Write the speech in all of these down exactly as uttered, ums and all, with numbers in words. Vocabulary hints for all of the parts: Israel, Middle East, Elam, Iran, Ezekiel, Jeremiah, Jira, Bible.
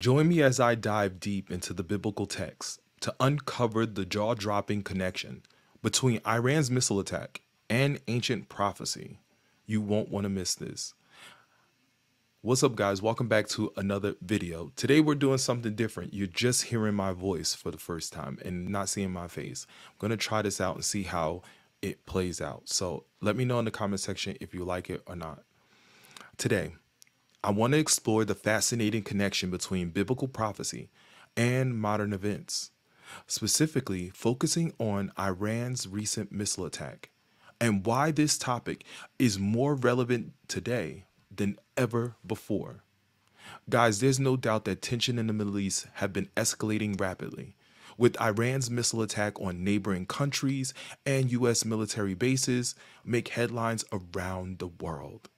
Join me as I dive deep into the biblical text to uncover the jaw-dropping connection between Iran's missile attack and ancient prophecy. You won't want to miss this. What's up, guys? Welcome back to another video. Today we're doing something different. You're just hearing my voice for the first time and not seeing my face. I'm going to try this out and see how it plays out. So let me know in the comment section if you like it or not. Today, I want to explore the fascinating connection between biblical prophecy and modern events, specifically focusing on Iran's recent missile attack and why this topic is more relevant today than ever before. Guys, there's no doubt that tension in the Middle East have been escalating rapidly, with Iran's missile attack on neighboring countries and U S military bases make headlines around the world.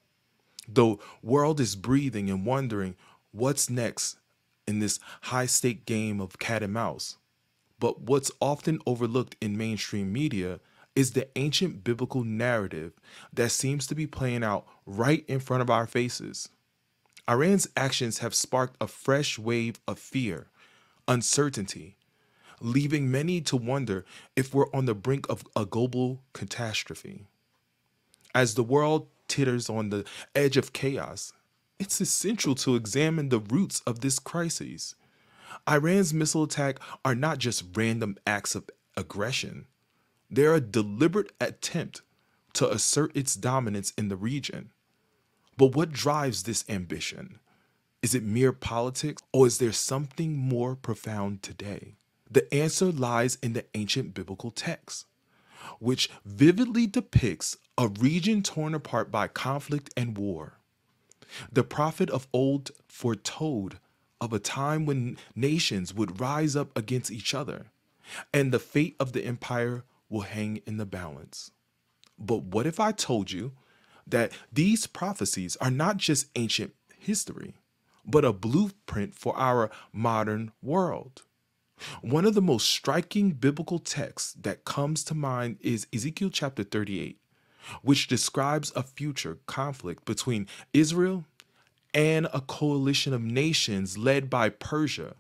The world is breathing and wondering what's next in this high-stake game of cat and mouse. But what's often overlooked in mainstream media is the ancient biblical narrative that seems to be playing out right in front of our faces. Iran's actions have sparked a fresh wave of fear, uncertainty, leaving many to wonder if we're on the brink of a global catastrophe. As the world titters on the edge of chaos, it's essential to examine the roots of this crisis. Iran's missile attacks are not just random acts of aggression. They're a deliberate attempt to assert its dominance in the region. But what drives this ambition? Is it mere politics, or is there something more profound today? The answer lies in the ancient biblical text, which vividly depicts a region torn apart by conflict and war. The prophet of old foretold of a time when nations would rise up against each other, and the fate of the empire will hang in the balance. But what if I told you that these prophecies are not just ancient history, but a blueprint for our modern world? One of the most striking biblical texts that comes to mind is Ezekiel chapter thirty-eight, which describes a future conflict between Israel and a coalition of nations led by Persia,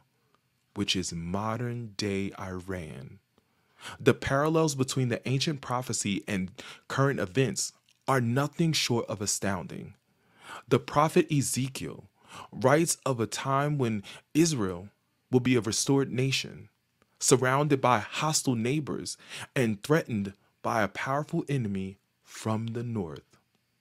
which is modern-day Iran. The parallels between the ancient prophecy and current events are nothing short of astounding. The prophet Ezekiel writes of a time when Israel will be a restored nation, surrounded by hostile neighbors and threatened by a powerful enemy from the north.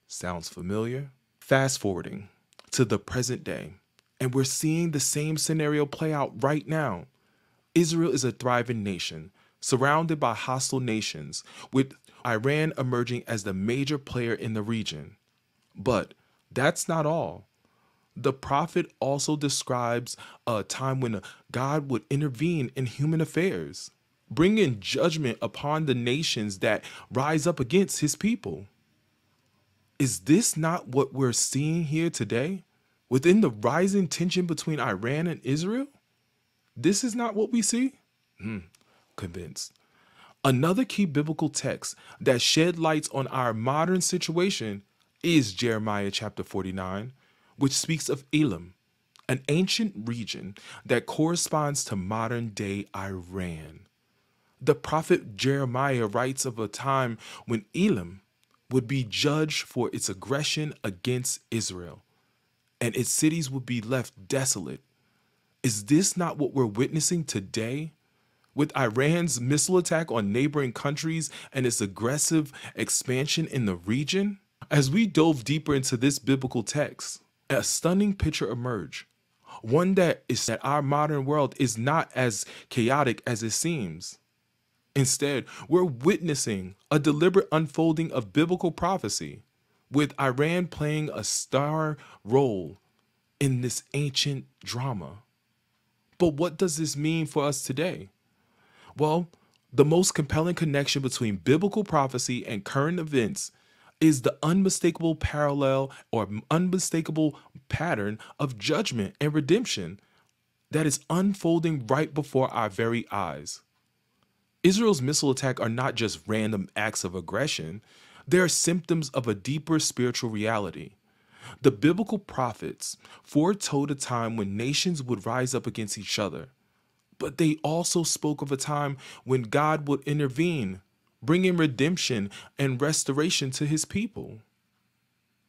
Sounds familiar? Fast forwarding to the present day, and we're seeing the same scenario play out right now. Israel is a thriving nation, surrounded by hostile nations, with Iran emerging as the major player in the region. But that's not all. The prophet also describes a time when God would intervene in human affairs, bringing judgment upon the nations that rise up against his people. Is this not what we're seeing here today, within the rising tension between Iran and Israel? This is not what we see? Hmm, convinced. Another key biblical text that shed lights on our modern situation is Jeremiah chapter forty-nine, which speaks of Elam, an ancient region that corresponds to modern-day Iran. The prophet Jeremiah writes of a time when Elam would be judged for its aggression against Israel, and its cities would be left desolate. Is this not what we're witnessing today, with Iran's missile attack on neighboring countries and its aggressive expansion in the region? As we dove deeper into this biblical text, a stunning picture emerged, one that is that our modern world is not as chaotic as it seems. Instead, we're witnessing a deliberate unfolding of biblical prophecy, with Iran playing a star role in this ancient drama. But what does this mean for us today? Well, the most compelling connection between biblical prophecy and current events is the unmistakable parallel or unmistakable pattern of judgment and redemption that is unfolding right before our very eyes. Israel's missile attacks are not just random acts of aggression. They are symptoms of a deeper spiritual reality. The biblical prophets foretold a time when nations would rise up against each other, but they also spoke of a time when God would intervene, bringing redemption and restoration to his people.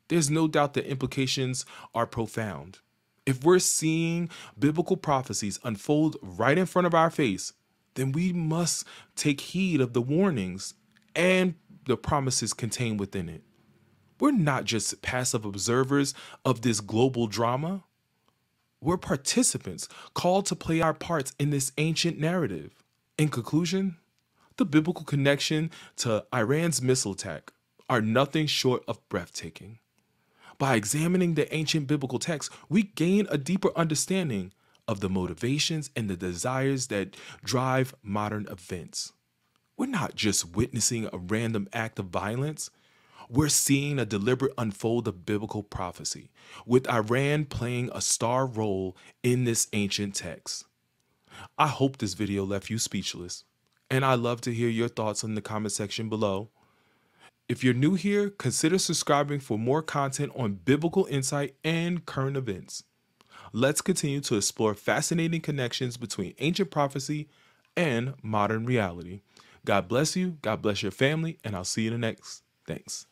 There's no doubt the implications are profound. If we're seeing biblical prophecies unfold right in front of our face, then we must take heed of the warnings and the promises contained within it. We're not just passive observers of this global drama. We're participants called to play our parts in this ancient narrative. In conclusion, the biblical connection to Iran's missile attack are nothing short of breathtaking. By examining the ancient biblical text, we gain a deeper understanding of the motivations and the desires that drive modern events. We're not just witnessing a random act of violence. We're seeing a deliberate unfold of biblical prophecy, with Iran playing a star role in this ancient text. I hope this video left you speechless, and I'd love to hear your thoughts in the comment section below. If you're new here, consider subscribing for more content on biblical insight and current events. Let's continue to explore fascinating connections between ancient prophecy and modern reality. God bless you, God bless your family, and I'll see you in the next. Thanks.